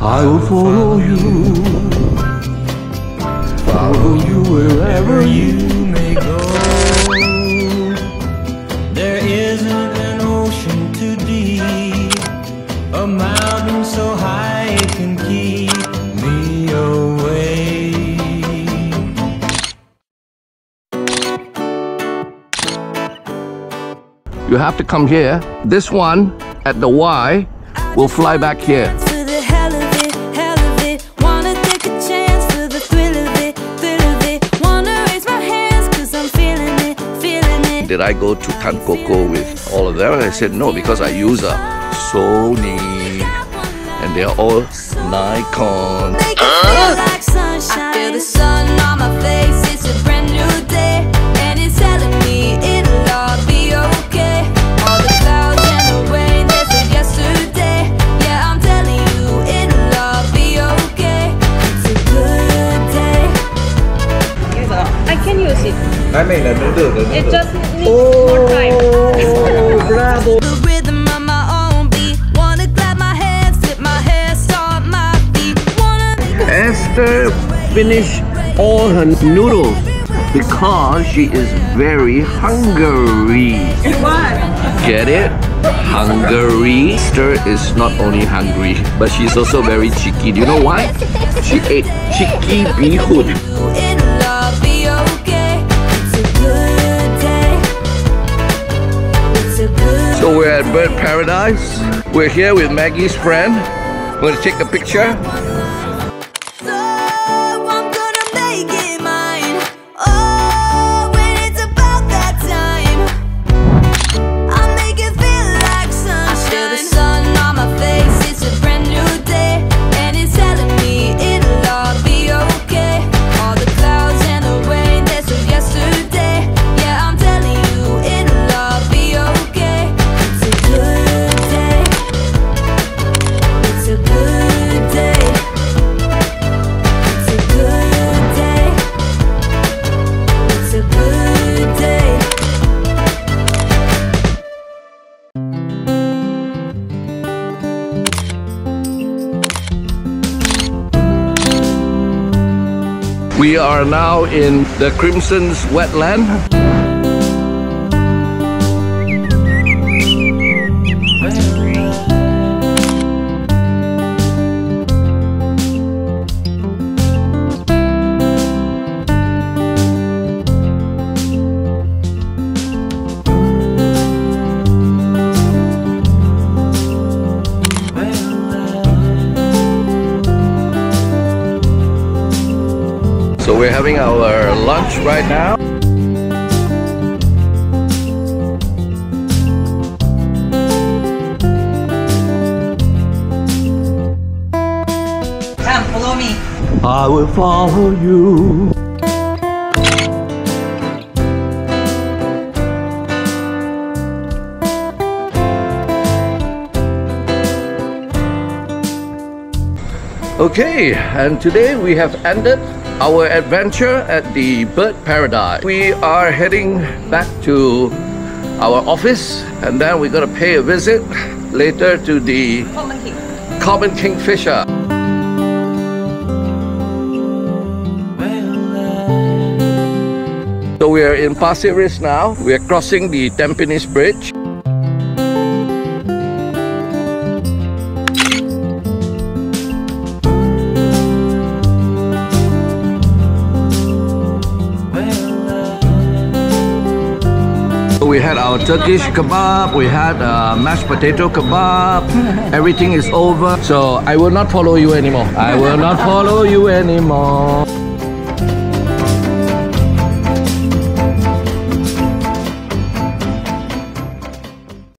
I will follow you, follow you wherever you may go. There isn't an ocean too deep, a mountain so high it can keep me away. You have to come here. This one at the Y will fly back here. Did I go to Tan Coco with all of them? And I said no, because I use a Sony and they are all Nikon. I feel the sun on my face, it's a brand new day, and it's telling me it'll all be okay. All the clouds and the rain, they said yesterday. Yeah, I'm telling you, it'll all be okay. It's a good day. I can use it. I mean, the noodle. It just needs more time. Oh, bravo! The rhythm of my own beat. Wanna clap my hands, tip my hair, start my feet. Esther finished all her noodles because she is very hungry. What? Get it? Hungry. Esther is not only hungry, but she's also very cheeky. Do you know why? She ate cheeky bihun. So we're at Bird Paradise. We're here with Maggie's friend. We're gonna take a picture. So I'm gonna make it mine. Oh, when it's about that time, I make it feel like sunshine. I feel the sun on my face. It's a brand new day, and it's telling me it'll all be okay. All the clouds and the rain, that's from yesterday. Yeah, I'm telling you, it'll all be okay. We are now in the Crimson wetland. So we're having our lunch right now. Come, follow me. I will follow you. Okay, and today we have ended our adventure at the Bird Paradise. We are heading back to our office, and then we're going to pay a visit later to the common kingfisher. So we are in Pasir Ris now. We are crossing the Tampines Bridge. We had our Turkish kebab, we had mashed potato kebab, everything is over. So I will not follow you anymore. I will not follow you anymore.